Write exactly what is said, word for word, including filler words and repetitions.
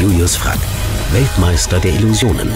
Julius Frack, Weltmeister der Illusionen.